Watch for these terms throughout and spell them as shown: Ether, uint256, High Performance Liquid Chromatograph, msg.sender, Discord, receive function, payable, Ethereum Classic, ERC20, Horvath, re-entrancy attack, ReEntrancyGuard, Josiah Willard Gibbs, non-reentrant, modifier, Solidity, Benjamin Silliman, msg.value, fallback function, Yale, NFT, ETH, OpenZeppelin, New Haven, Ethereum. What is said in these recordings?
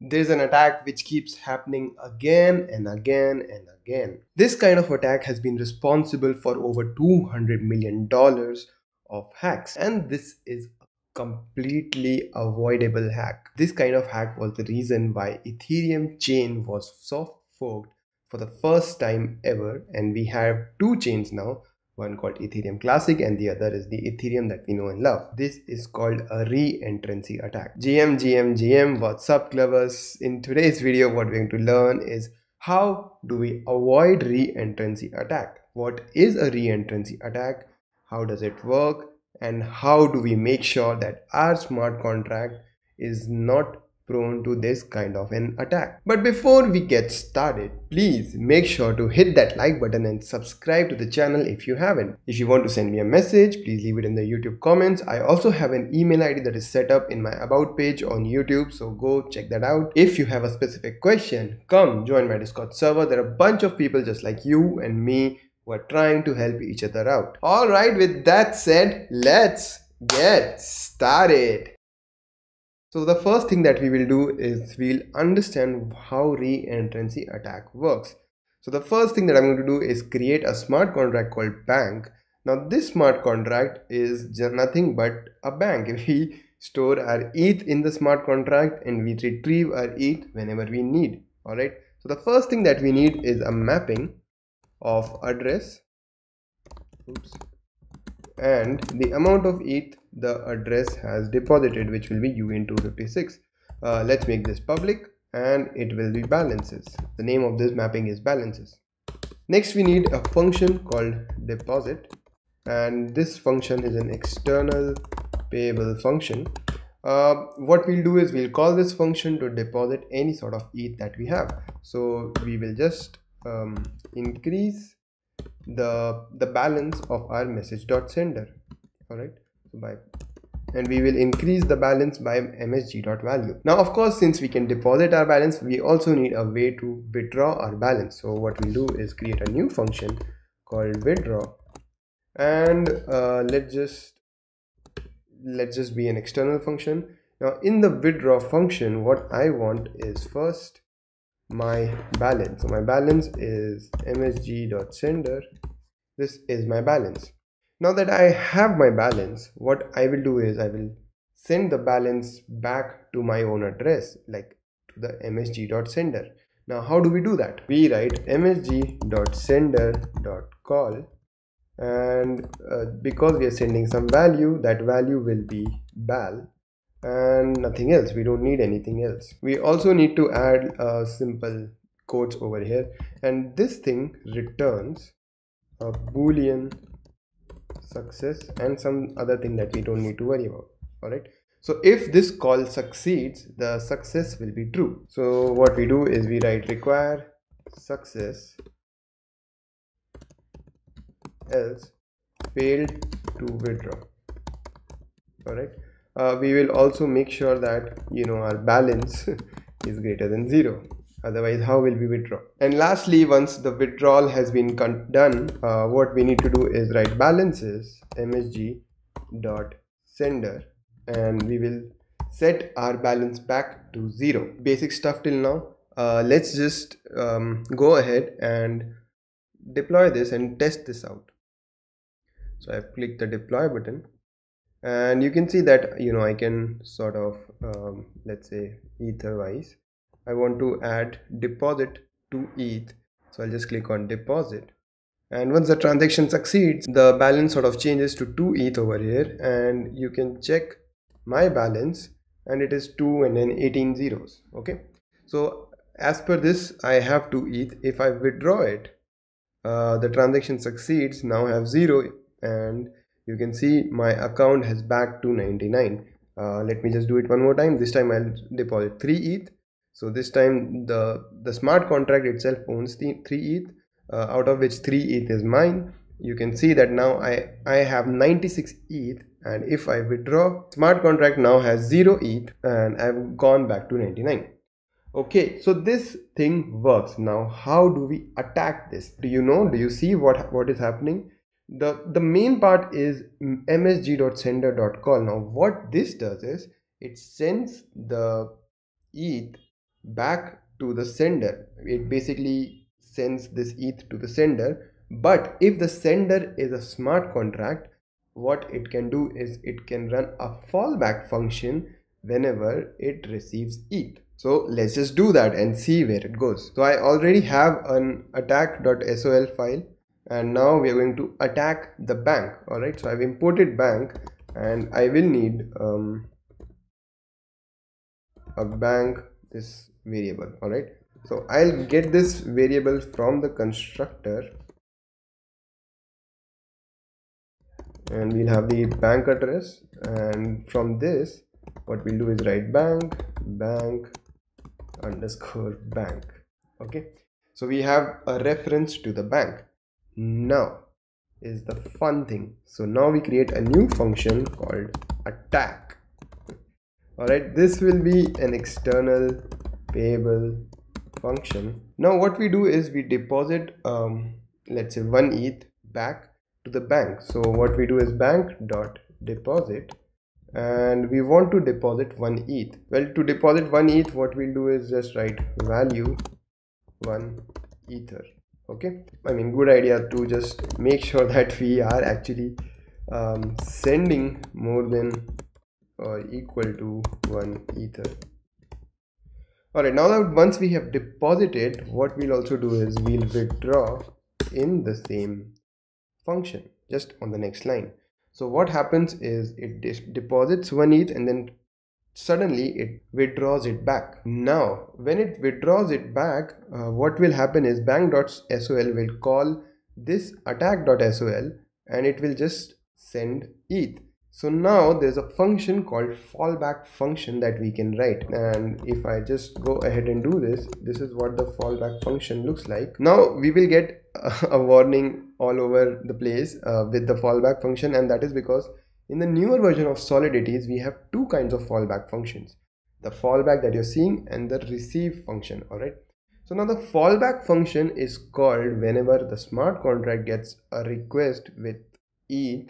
there's an attack which keeps happening again and again and again. This kind of attack has been responsible for over $200 million of hacks, and this is a completely avoidable hack. This kind of hack was the reason why Ethereum chain was soft forked for the first time ever, and we have two chains now, one called Ethereum Classic and the other is the Ethereum that we know and love. This is called a re-entrancy attack. GM, what's up clubbers? In today's video, what we're going to learn is how do we avoid re-entrancy attack? What is a re-entrancy attack? How does it work? And how do we make sure that our smart contract is not prone to this kind of an attack? But before we get started, please make sure to hit that like button and subscribe to the channel if you haven't. If you want to send me a message, please leave it in the YouTube comments. I also have an email ID that is set up in my about page on YouTube, so go check that out. If you have a specific question, come join my Discord server. There are a bunch of people just like you and me who are trying to help each other out. All right, with that said, let's get started. So the first thing that we will do is we'll understand how re-entrancy attack works. So the first thing that I'm going to do is create a smart contract called bank. Now this smart contract is just nothing but a bank. We store our ETH in the smart contract and we retrieve our ETH whenever we need. All right. So the first thing that we need is a mapping of address and the amount of ETH the address has deposited, which will be uint256. Let's make this public and it will be balances. The name of this mapping is balances. Next we need a function called deposit, and this function is an external payable function. What we'll do is we'll call this function to deposit any sort of ETH that we have. So we will just increase the balance of our msg.sender. all right, so and we will increase the balance by msg.value. now of course, since we can deposit our balance, we also need a way to withdraw our balance. So what we'll do is create a new function called withdraw, and let's just be an external function. Now in the withdraw function, what I want is first my balance. So my balance is msg.sender. this is my balance. Now that I have my balance, what I will do is I will send the balance back to my own address, like to the msg.sender. now how do we do that? We write msg.sender.call, and because we are sending some value, that value will be bal and nothing else. We don't need anything else. We also need to add a simple quotes over here, and this thing returns a boolean success and some other thing that we don't need to worry about. All right, so if this call succeeds, the success will be true. So what we do is we write require success else failed to withdraw. All right. We will also make sure that our balance is greater than 0, otherwise how will we withdraw? And lastly, once the withdrawal has been done, what we need to do is write balances msg.sender, and we will set our balance back to 0. Basic stuff till now. Let's just go ahead and deploy this and test this out. So I've clicked the deploy button, and you can see that I can sort of let's say etherwise I want to add deposit to ETH, so I'll just click on deposit, and once the transaction succeeds, the balance sort of changes to 2 ETH over here, and you can check my balance and it is 2 and then 18 zeros. Okay, so as per this I have 2 ETH. If I withdraw it, the transaction succeeds, now I have 0, and you can see my account has back to 99. Let me just do it one more time. This time I'll deposit 3 ETH. So this time the smart contract itself owns 3 ETH, out of which 3 ETH is mine. You can see that now I have 96 ETH, and if I withdraw, smart contract now has 0 ETH and I've gone back to 99. Okay, so this thing works. Now how do we attack this? Do you see what is happening? The main part is msg.sender.call. Now what this does is it sends the ETH back to the sender. It basically sends this ETH to the sender. But if the sender is a smart contract, what it can do is it can run a fallback function whenever it receives ETH. So let's just do that and see where it goes. So I already have an attack.sol file, and now we are going to attack the bank. All right, so I've imported bank, and I will need a bank this variable. All right, so I'll get this variable from the constructor, and we'll have the bank address, and from this what we'll do is write bank_bank. Okay, so we have a reference to the bank. Now is the fun thing. So now we create a new function called attack. All right, this will be an external payable function. Now what we do is we deposit let's say 1 ETH back to the bank. So what we do is bank.deposit, and we want to deposit 1 ETH. Well, to deposit 1 ETH, what we'll do is just write value 1 ether. Okay, I mean, good idea to just make sure that we are actually sending more than or equal to 1 ether. All right, now that once we have deposited, what we'll also do is we'll withdraw in the same function, just on the next line. So what happens is it deposits 1 ETH, and then suddenly it withdraws it back. Now when it withdraws it back, what will happen is bank.sol will call this attack.sol, and it will just send ETH. So now there's a function called fallback function that we can write, and if I just go ahead and do this, this is what the fallback function looks like. Now we will get a warning all over the place with the fallback function, and that is because in the newer version of Solidities we have two kinds of fallback functions: the fallback that you're seeing and the receive function. All right, so now the fallback function is called whenever the smart contract gets a request with ETH,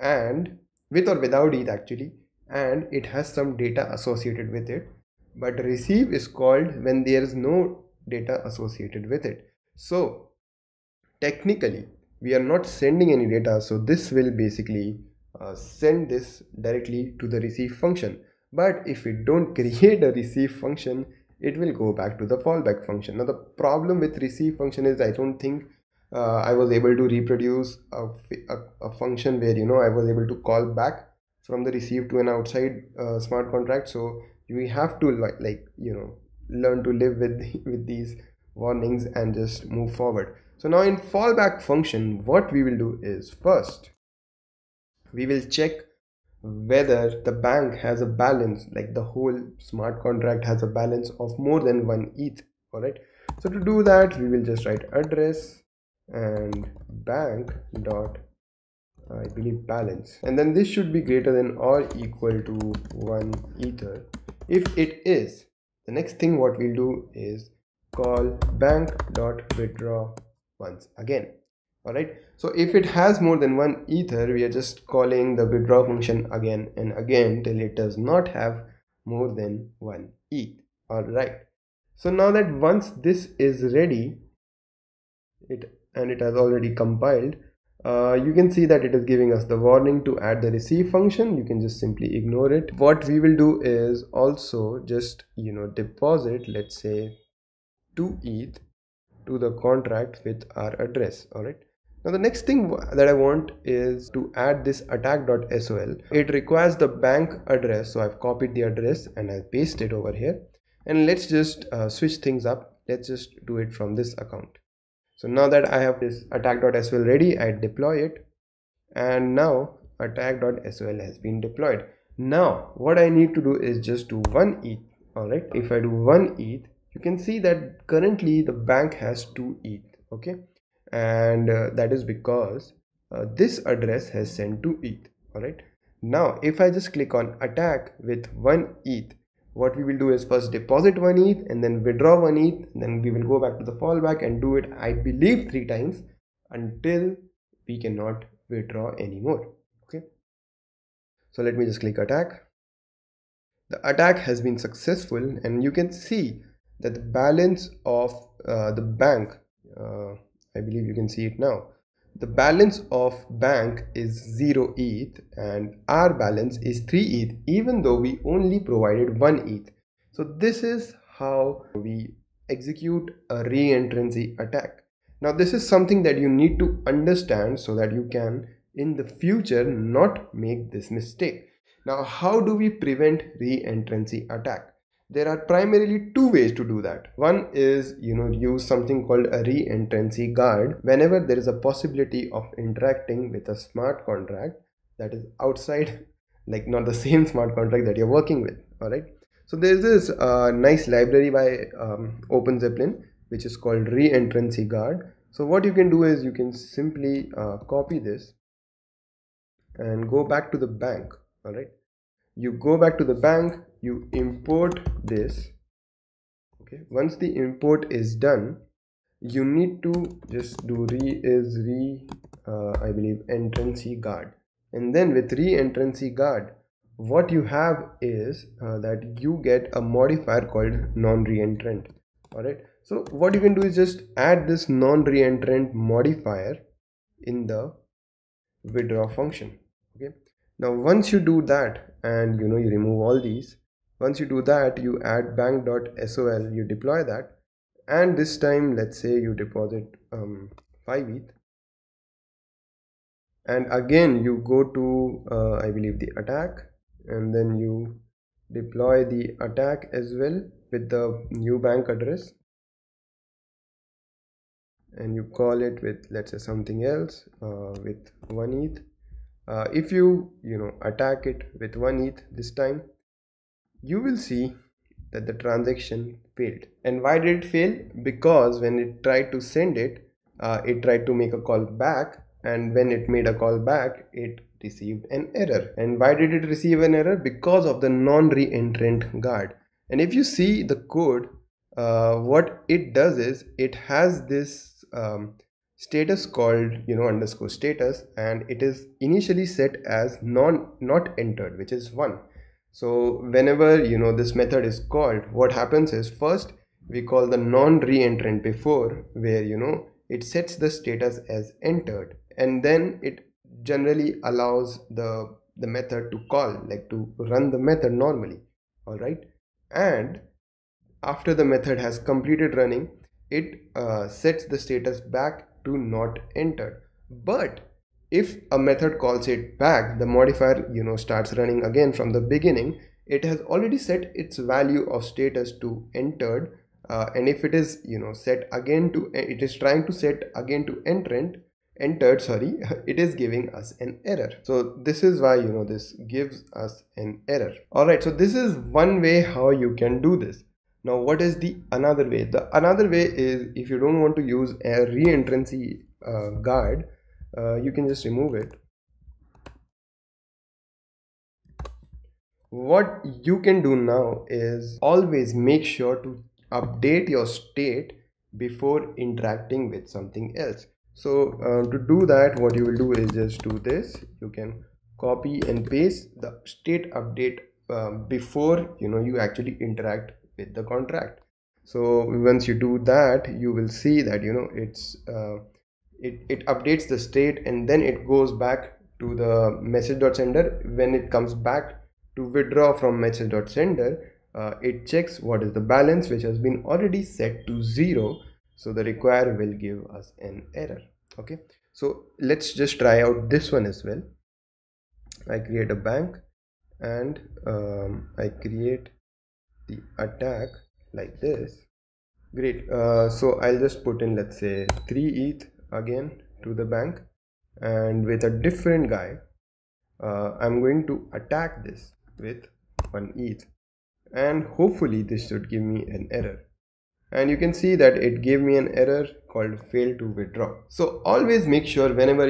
and with or without ETH actually, and it has some data associated with it. But receive is called when there is no data associated with it. So technically we are not sending any data, so this will basically send this directly to the receive function. But if we don't create a receive function, it will go back to the fallback function. Now the problem with receive function is I don't think I was able to reproduce a function where, you know, I was able to call back from the receive to an outside smart contract. So we have to learn to live with these warnings and just move forward. So now in fallback function, what we will do is first we will check whether the bank has a balance, like the whole smart contract has a balance of more than 1 ETH. All right, so to do that we will just write address and bank dot I believe balance, and then this should be greater than or equal to 1 ether. If it is, the next thing what we'll do is call bank dot withdraw once again. All right, so if it has more than 1 ether, we are just calling the withdraw function again and again till it does not have more than 1 ETH. All right, so now that once this is ready, it has already compiled, you can see that it is giving us the warning to add the receive function. You can just simply ignore it. What we will do is also just, you know, deposit, let's say 2 ETH to the contract with our address. All right, now the next thing that I want is to add this attack.sol. it requires the bank address, so I've copied the address and I've pasted it over here, and let's just switch things up. Let's just do it from this account. So now that I have this attack.sol ready, I deploy it, and now attack.sol has been deployed. Now what I need to do is just do 1 ETH. All right, if I do 1 ETH, you can see that currently the bank has 2 ETH. Okay, and that is because this address has sent 2 ETH. All right, now if I just click on attack with 1 ETH, what we will do is first deposit 1 ETH and then withdraw 1 ETH, then we will go back to the fallback and do it, I believe, 3 times until we cannot withdraw anymore. Okay, so let me just click attack. The attack has been successful, and you can see that the balance of the bank, I believe you can see it now, the balance of bank is 0 ETH and our balance is 3 ETH even though we only provided 1 ETH. So this is how we execute a re-entrancy attack. Now this is something that you need to understand so that you can in the future not make this mistake. Now how do we prevent re-entrancy attack? There are primarily two ways to do that. One is, use something called a re-entrancy guard whenever there is a possibility of interacting with a smart contract that is outside, like not the same smart contract that you're working with. All right. So there's this nice library by OpenZeppelin, which is called re-entrancy guard. So what you can do is you can simply copy this and go back to the bank. All right. You go back to the bank, you import this. Okay, once the import is done, you need to just do entrancy guard, and then with re-entrancy guard what you have is that you get a modifier called non-reentrant. All right, so what you can do is just add this non-reentrant modifier in the withdraw function. Okay, now once you do that and you remove all these, once you do that you add bank.sol, you deploy that, and this time let's say you deposit 5 ETH, and again you go to I believe the attack, and then you deploy the attack as well with the new bank address, and you call it with let's say something else with 1 ETH. If you attack it with 1 ETH this time, you will see that the transaction failed. And why did it fail? Because when it tried to send it, it tried to make a call back, and when it made a call back it received an error. And why did it receive an error? Because of the non-reentrant guard. And if you see the code, what it does is it has this status called underscore status, and it is initially set as not entered, which is 1. So whenever this method is called, what happens is first we call the non-reentrant before, where it sets the status as entered, and then it generally allows the method to call, like to run the method normally. All right, and after the method has completed running, it sets the status back to not entered. But if a method calls it back, the modifier starts running again from the beginning. It has already set its value of status to entered, and if it is set again to, it is trying to set again to entered, sorry, it is giving us an error. So this is why this gives us an error. All right, so this is one way how you can do this. Now what is the another way? The another way is, if you don't want to use a re-entrancy guard, you can just remove it. What you can do now is always make sure to update your state before interacting with something else. So to do that, what you will do is just do this. You can copy and paste the state update before you actually interact with the contract. So once you do that, you will see that it updates the state, and then it goes back to the message.sender. When it comes back to withdraw from message.sender, it checks what is the balance, which has been already set to 0. So the require will give us an error. Okay, so let's just try out this one as well. I create a bank, and I create the attack like this. Great. So I'll just put in let's say 3 ETH again to the bank, and with a different guy I'm going to attack this with 1 ETH, and hopefully this should give me an error. And you can see that it gave me an error called fail to withdraw. So always make sure whenever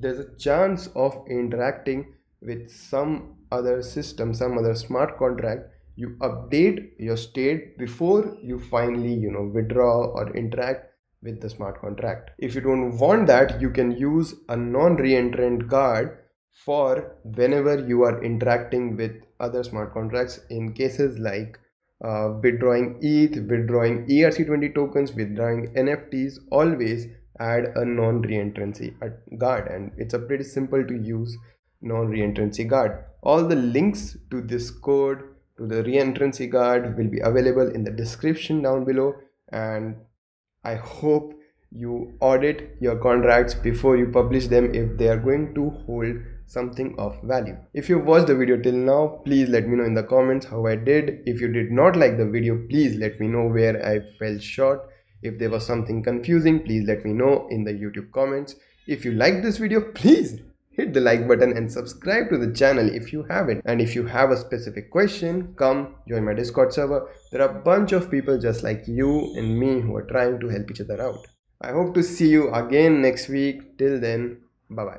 there's a chance of interacting with some other system, some other smart contract, you update your state before you finally withdraw or interact with the smart contract. If you don't want that, you can use a non-reentrant guard for whenever you are interacting with other smart contracts in cases like withdrawing ETH, withdrawing ERC20 tokens, withdrawing NFTs, always add a non-reentrancy guard, and it's a pretty simple to use non-reentrancy guard. All the links to this code, to the reentrancy guard, will be available in the description down below, and I hope you audit your contracts before you publish them if they are going to hold something of value. If you watched the video till now, please let me know in the comments how I did. If you did not like the video, please let me know where I fell short. If there was something confusing, please let me know in the YouTube comments. If you like this video, please hit the like button and subscribe to the channel if you have it. And if you have a specific question, come join my Discord server. There are a bunch of people just like you and me who are trying to help each other out. I hope to see you again next week. Till then, bye bye.